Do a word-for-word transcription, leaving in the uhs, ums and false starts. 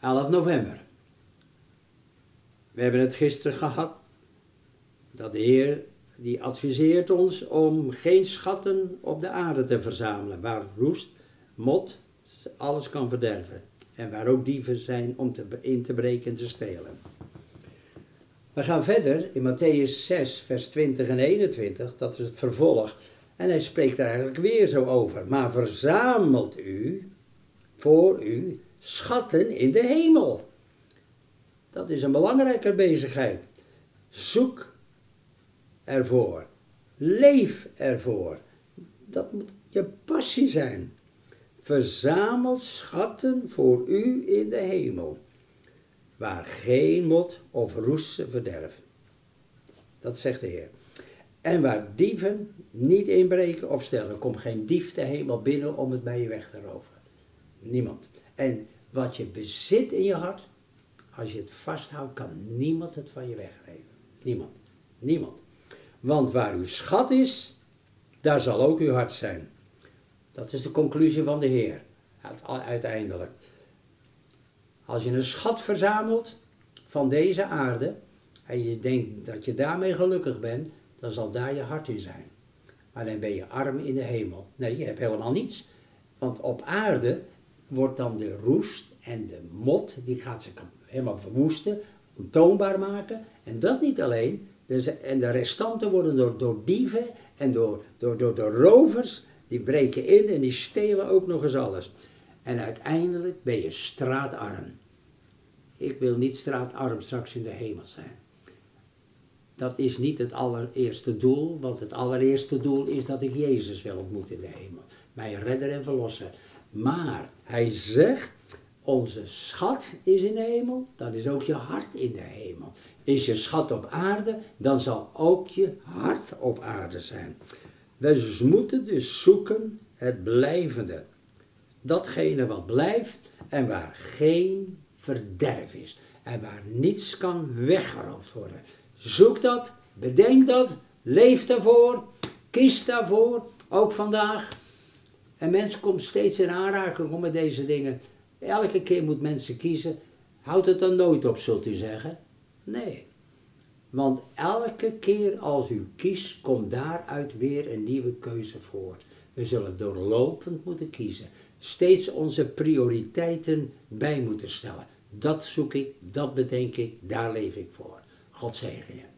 elf november. We hebben het gisteren gehad, dat de Heer die adviseert ons om geen schatten op de aarde te verzamelen, waar roest, mot, alles kan verderven. En waar ook dieven zijn om te, in te breken en te stelen. We gaan verder in Mattheüs zes vers twintig en eenentwintig, dat is het vervolg. En hij spreekt er eigenlijk weer zo over. Maar verzamelt u voor u schatten in de hemel. Dat is een belangrijke bezigheid. Zoek ervoor. Leef ervoor. Dat moet je passie zijn. Verzamel schatten voor u in de hemel, waar geen mot of roest verderft. Dat zegt de Heer. En waar dieven niet inbreken of stelen. Komt geen dief de hemel binnen om het bij je weg te roven. Niemand. En wat je bezit in je hart, als je het vasthoudt, kan niemand het van je weggeven. Niemand. Niemand. Want waar uw schat is, daar zal ook uw hart zijn. Dat is de conclusie van de Heer, uiteindelijk. Als je een schat verzamelt van deze aarde en je denkt dat je daarmee gelukkig bent, dan zal daar je hart in zijn. Maar dan ben je arm in de hemel. Nee, je hebt helemaal niets. Want op aarde wordt dan de roest en de mot, die gaat ze helemaal verwoesten, ontoonbaar maken. En dat niet alleen. En de restanten worden door, door dieven en door, door, door, door rovers, die breken in en die stelen ook nog eens alles. En uiteindelijk ben je straatarm. Ik wil niet straatarm straks in de hemel zijn. Dat is niet het allereerste doel, want het allereerste doel is dat ik Jezus wil ontmoeten in de hemel. Mijn redder en verlosser. Maar hij zegt, onze schat is in de hemel, dan is ook je hart in de hemel. Is je schat op aarde, dan zal ook je hart op aarde zijn. We moeten dus zoeken het blijvende. Datgene wat blijft en waar geen verderf is. En waar niets kan weggeroofd worden. Zoek dat, bedenk dat, leef daarvoor, kies daarvoor, ook vandaag. En mensen komt steeds in aanraking met deze dingen. Elke keer moet mensen kiezen. Houdt het dan nooit op, zult u zeggen? Nee. Want elke keer als u kiest, komt daaruit weer een nieuwe keuze voort. We zullen doorlopend moeten kiezen. Steeds onze prioriteiten bij moeten stellen. Dat zoek ik, dat bedenk ik, daar leef ik voor. God zegen je.